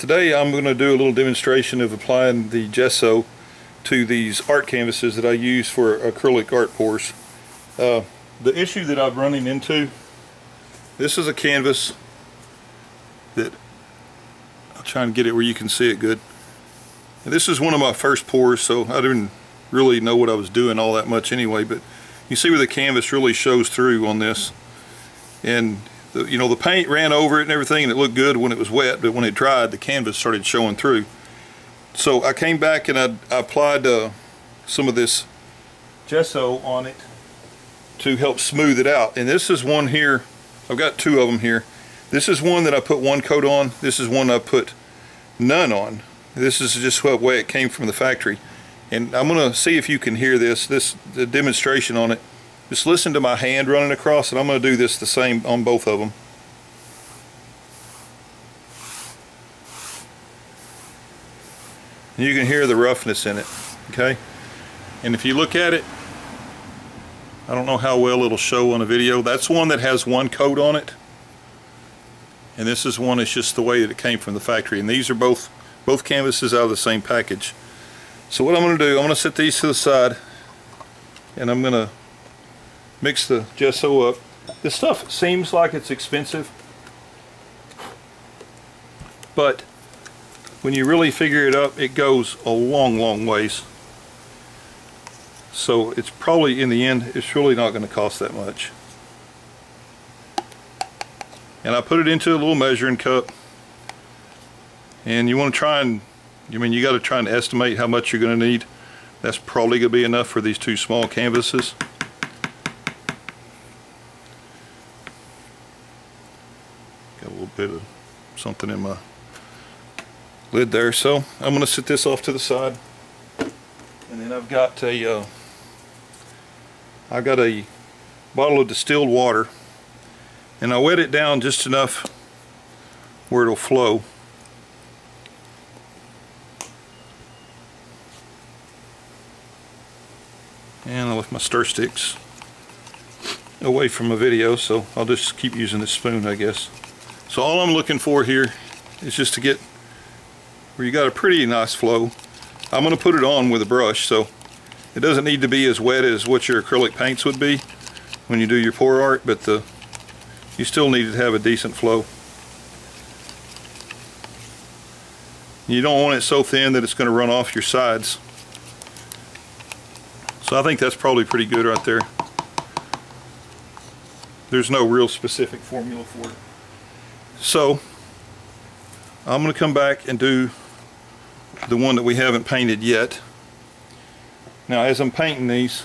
Today I'm going to do a little demonstration of applying the gesso to these art canvases that I use for acrylic art pours. The issue that I'm running into, this is a canvas that I'll try and get it where you can see it good. And this is one of my first pours, so I didn't really know what I was doing all that much anyway, but you see where the canvas really shows through on this. And the paint ran over it and everything, and it looked good when it was wet, but when it dried, the canvas started showing through. So I came back and I applied some of this gesso on it to help smooth it out. And this is one here, I've got two of them here. This is one that I put one coat on, this is one I put none on. This is just the way it came from the factory. And I'm gonna see if you can hear the demonstration on it. Just listen to my hand running across, and I'm going to do this the same on both of them. And you can hear the roughness in it, okay? And if you look at it, I don't know how well it'll show on a video. That's one that has one coat on it, and this is one that's just the way that it came from the factory. And these are both canvases out of the same package. So what I'm going to do, I'm going to set these to the side, and I'm going to mix the gesso up. This stuff seems like it's expensive, but when you really figure it up, it goes a long, long ways. So it's probably, in the end, it's really not going to cost that much. And I put it into a little measuring cup, and you want to try and, you got to try and estimate how much you're going to need. That's probably going to be enough for these two small canvases. Bit of something in my lid there, so I'm going to set this off to the side, and then I've got a bottle of distilled water, and I wet it down just enough where it'll flow. And I left my stir sticks away from my video, so I'll just keep using this spoon, I guess. So all I'm looking for here is just to get where you got a pretty nice flow. I'm going to put it on with a brush, so it doesn't need to be as wet as what your acrylic paints would be when you do your pour art, but you still need to have a decent flow. You don't want it so thin that it's going to run off your sides. So I think that's probably pretty good right there. There's no real specific formula for it. So I'm going to come back and do the one that we haven't painted yet. Now, as I'm painting these,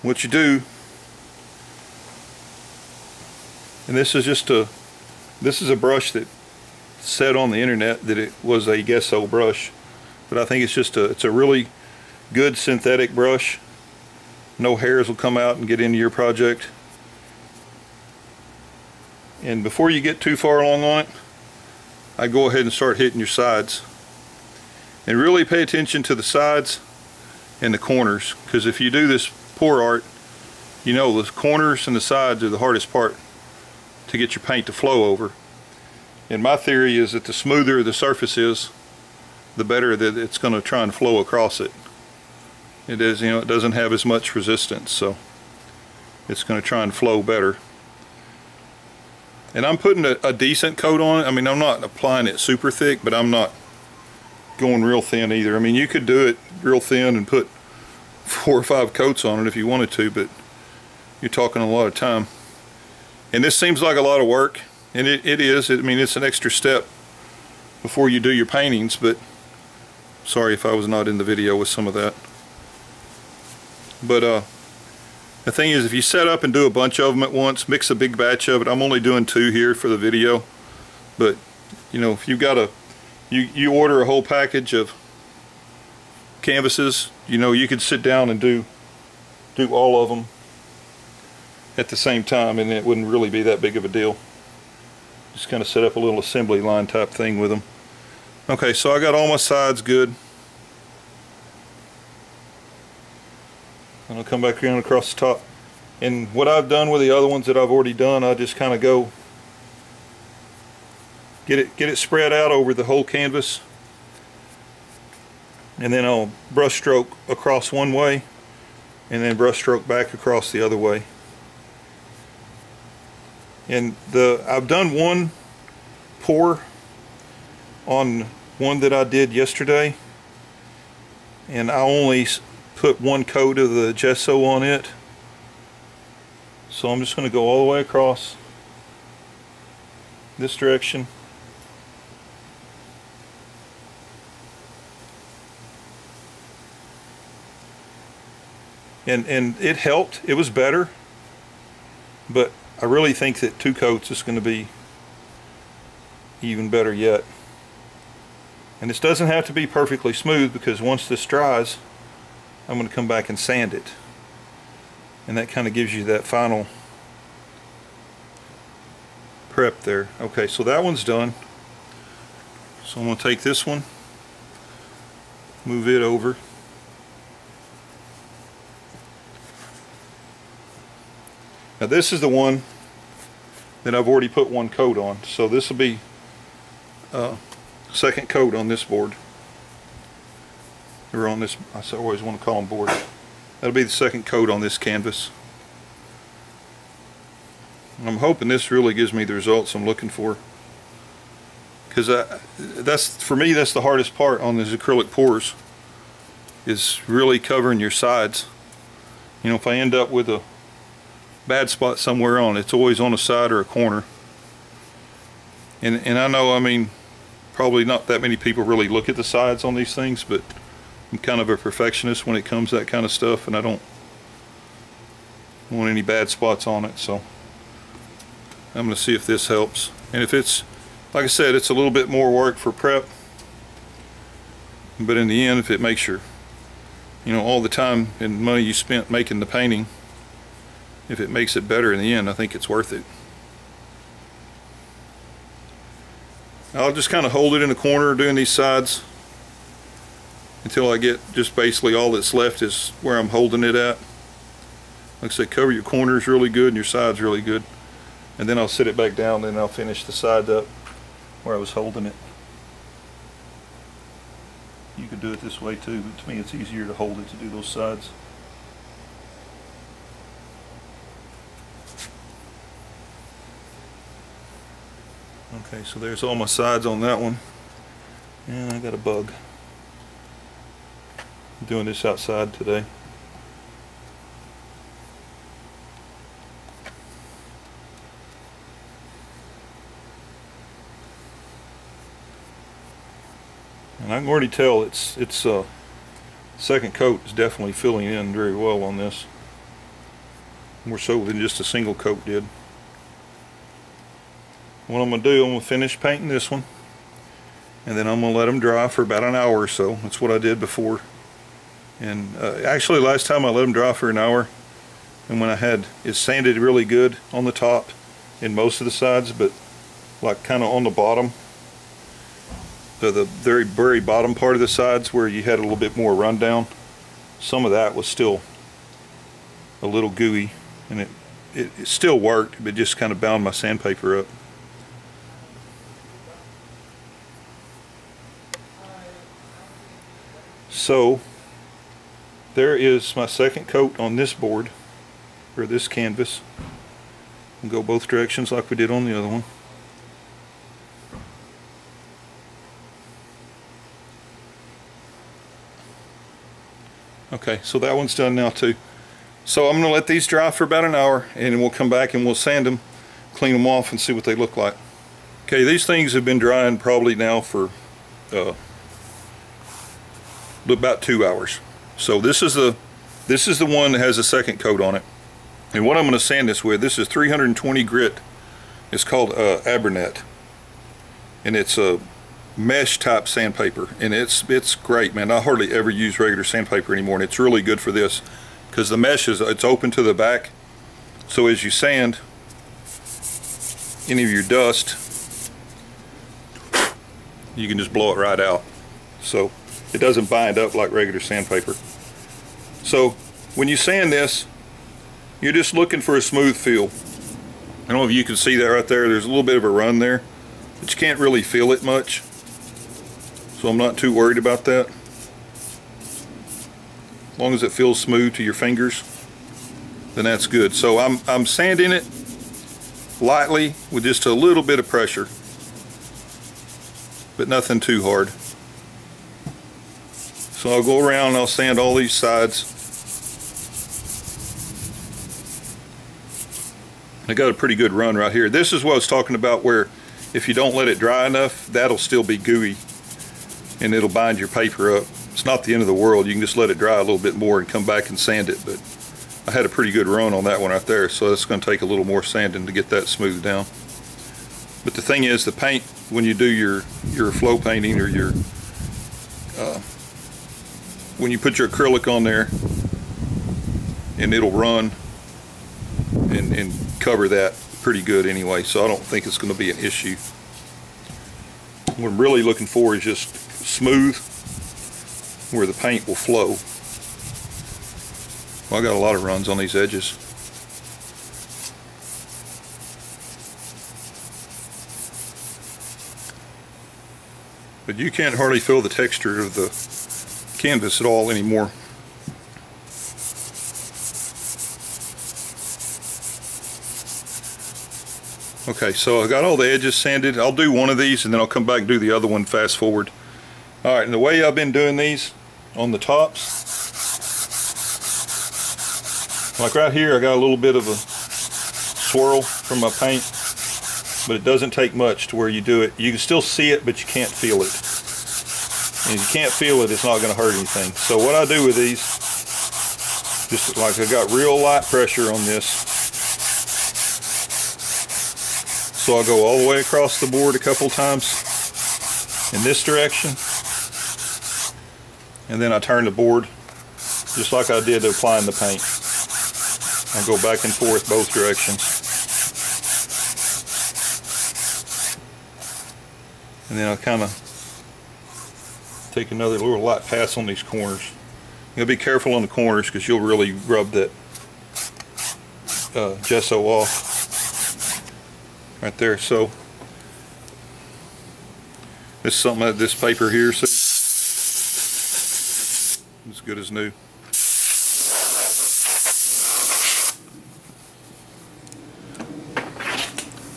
what you do, and this is just this is a brush that said on the internet that it was a gesso brush, but I think it's just it's a really good synthetic brush. No hairs will come out and get into your project. And before you get too far along on it, I go ahead and start hitting your sides. And really pay attention to the sides and the corners, because if you do this pour art, you know the corners and the sides are the hardest part to get your paint to flow over. And my theory is that the smoother the surface is, the better that it's going to try and flow across it. It is, it doesn't have as much resistance, so it's going to try and flow better. And I'm putting a decent coat on it. I mean, I'm not applying it super thick, but I'm not going real thin either. I mean, you could do it real thin and put 4 or 5 coats on it if you wanted to, but you're talking a lot of time. And this seems like a lot of work, and it is. I mean, it's an extra step before you do your paintings, but sorry if I was not in the video with some of that. But the thing is, if you set up and do a bunch of them at once, mix a big batch of it. I'm only doing 2 here for the video, but if you've got you order a whole package of canvases, you could sit down and do all of them at the same time, and it wouldn't really be that big of a deal. Just kind of set up a little assembly line type thing with them. Okay, so I got all my sides good. And I'll come back around across the top. And what I've done with the other ones that I've already done, I just kind of go Get it spread out over the whole canvas, and then I'll brush stroke across one way and then brush stroke back across the other way. And I've done one pour on one that I did yesterday, and I only put one coat of the gesso on it, so I'm just going to go all the way across this direction. And it helped. It was better, but I really think that two coats is going to be even better yet. And this doesn't have to be perfectly smooth, because once this dries, I'm going to come back and sand it, and that kind of gives you that final prep there. Okay, so that one's done. So I'm going to take this one, move it over. Now this is the one that I've already put one coat on, so this will be second coat on this board. Or on this, I always want to call them boards. That'll be the second coat on this canvas. I'm hoping this really gives me the results I'm looking for, because that's, for me, that's the hardest part on these acrylic pours, is really covering your sides. You know, if I end up with a bad spot somewhere on, it's always on a side or a corner. And I know, I mean, probably not that many people really look at the sides on these things, but I'm kind of a perfectionist when it comes to that kind of stuff, and I don't want any bad spots on it. So I'm going to see if this helps. And if it's, like I said, it's a little bit more work for prep, but in the end, if it makes your, you know, all the time and money you spent making the painting, if it makes it better in the end, I think it's worth it. I'll just kind of hold it in the corner doing these sides until I get just basically all that's left is where I'm holding it at. Like I said, cover your corners really good and your sides really good, and then I'll sit it back down, and I'll finish the side up where I was holding it. You could do it this way too, but to me it's easier to hold it to do those sides. Okay, so there's all my sides on that one. And I got a bug. I'm doing this outside today. And I can already tell it's second coat is definitely filling in very well on this. More so than just a single coat did. What I'm going to do, I'm going to finish painting this one, and then I'm going to let them dry for about an hour or so. That's what I did before. And actually last time I let them dry for an hour, and when I had it sanded really good on the top and most of the sides, but like kind of on the bottom, the very, very bottom part of the sides where you had a little bit more rundown, some of that was still a little gooey, and it still worked, but just kind of bound my sandpaper up. So there is my second coat on this board, or this canvas, and go both directions like we did on the other one. Okay, so that one's done now too. So I'm going to let these dry for about an hour, and we'll come back and we'll sand them, clean them off, and see what they look like. Okay, these things have been drying probably now for about 2 hours. So this is the one that has a second coat on it. And what I'm going to sand this with, this is 320 grit. It's called Abranet, and it's a mesh type sandpaper, and it's great, man. I hardly ever use regular sandpaper anymore, and it's really good for this, because the mesh is, it's open to the back, so as you sand any of your dust, you can just blow it right out. So it doesn't bind up like regular sandpaper. So when you sand this, you're just looking for a smooth feel. I don't know if you can see that right there. There's a little bit of a run there. but you can't really feel it much, so I'm not too worried about that. As long as it feels smooth to your fingers, then that's good. So I'm sanding it lightly with just a little bit of pressure, but nothing too hard. So I'll go around and I'll sand all these sides. I got a pretty good run right here. This is what I was talking about, where if you don't let it dry enough, that'll still be gooey and it'll bind your paper up. It's not the end of the world. You can just let it dry a little bit more and come back and sand it, but I had a pretty good run on that one right there, so that's going to take a little more sanding to get that smoothed down. But the thing is, the paint, when you do your flow painting or your when you put your acrylic on there, and it'll run and cover that pretty good anyway, so I don't think it's going to be an issue. What I'm really looking for is just smooth, where the paint will flow. Well, I got a lot of runs on these edges. But you can't hardly feel the texture of the canvas at all anymore. Okay, so I got all the edges sanded. I'll do one of these and then I'll come back and do the other one fast forward. Alright, and the way I've been doing these on the tops, like right here I got a little bit of a swirl from my paint, but it doesn't take much to where you do it. You can still see it, but you can't feel it. And if you can't feel it, it's not going to hurt anything. So what I do with these, just like I got real light pressure on this, so I go all the way across the board a couple times in this direction, and then I turn the board just like I did applying the paint. I go back and forth both directions. And then I'll kind of take another little light pass on these corners. You'll be careful on the corners because you'll really rub that gesso off right there. So this is something that this paper here, see, as good as new.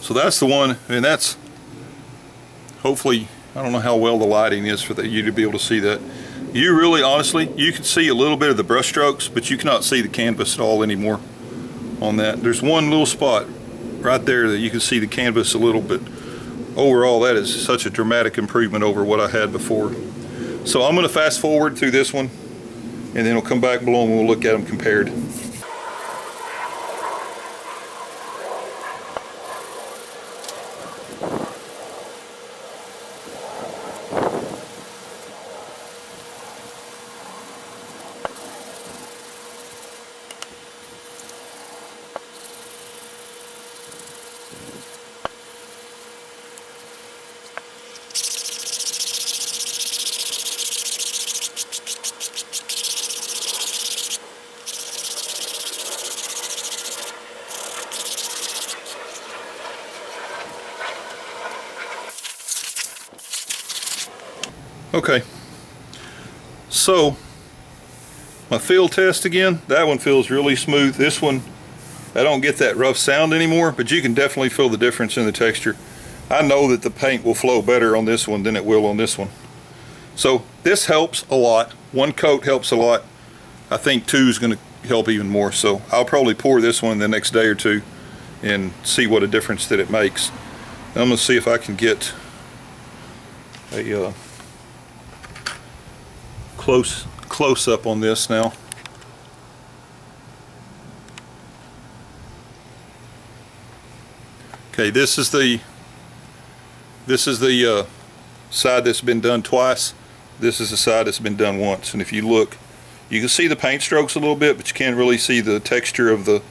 So that's the one, and that's, hopefully, I don't know how well the lighting is for you to be able to see that. You really, honestly, you can see a little bit of the brush strokes, but you cannot see the canvas at all anymore on that. There's one little spot right there that you can see the canvas a little bit. Overall, that is such a dramatic improvement over what I had before. So I'm going to fast forward through this one, and then we'll come back below and we'll look at them compared. Okay, so my feel test again, that one feels really smooth. This one, I don't get that rough sound anymore, but you can definitely feel the difference in the texture. I know that the paint will flow better on this one than it will on this one. So this helps a lot. One coat helps a lot. I think two is going to help even more. So I'll probably pour this one the next day or two and see what a difference that it makes. And I'm going to see if I can get a close up on this now. Okay, this is the side that's been done twice. This is the side that's been done once. And if you look, you can see the paint strokes a little bit, but you can't really see the texture of the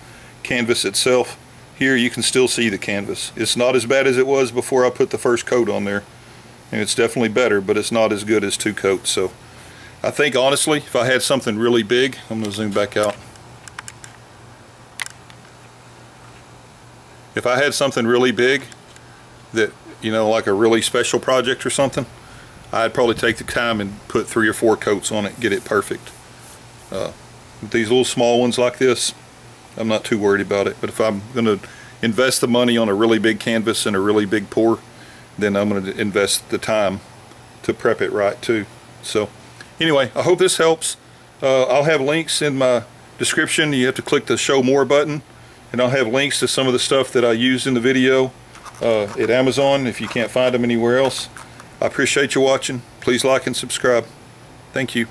canvas itself. Here you can still see the canvas. It's not as bad as it was before I put the first coat on there, and it's definitely better, but it's not as good as two coats. So I think, honestly, if I had something really big, I'm going to zoom back out. If I had something really big that you know, like a really special project or something, I'd probably take the time and put 3 or 4 coats on it, get it perfect. These little small ones like this, I'm not too worried about it. But if I'm going to invest the money on a really big canvas and a really big pour, then I'm going to invest the time to prep it right too. So anyway, I hope this helps. I'll have links in my description. You have to click the show more button, and I'll have links to some of the stuff that I used in the video at Amazon if you can't find them anywhere else. I appreciate you watching. Please like and subscribe. Thank you.